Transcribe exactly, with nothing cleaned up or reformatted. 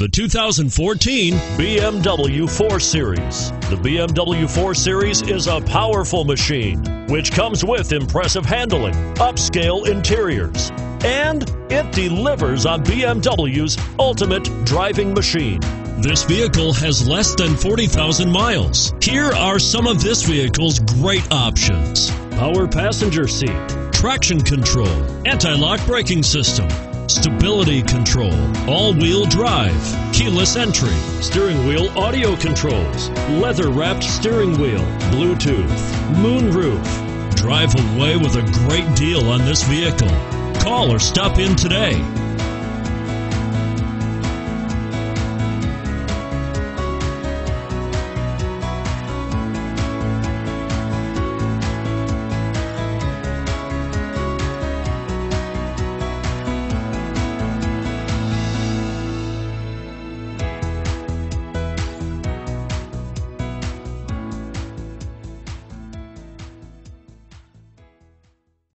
The two thousand fourteen B M W four series. The B M W four series is a powerful machine, which comes with impressive handling, upscale interiors, and it delivers on B M W's ultimate driving machine. This vehicle has less than forty thousand miles. Here are some of this vehicle's great options: power passenger seat, traction control, anti-lock braking system, stability control, all-wheel drive, keyless entry, steering wheel audio controls, leather-wrapped steering wheel, Bluetooth, moonroof. Drive away with a great deal on this vehicle. Call or stop in today.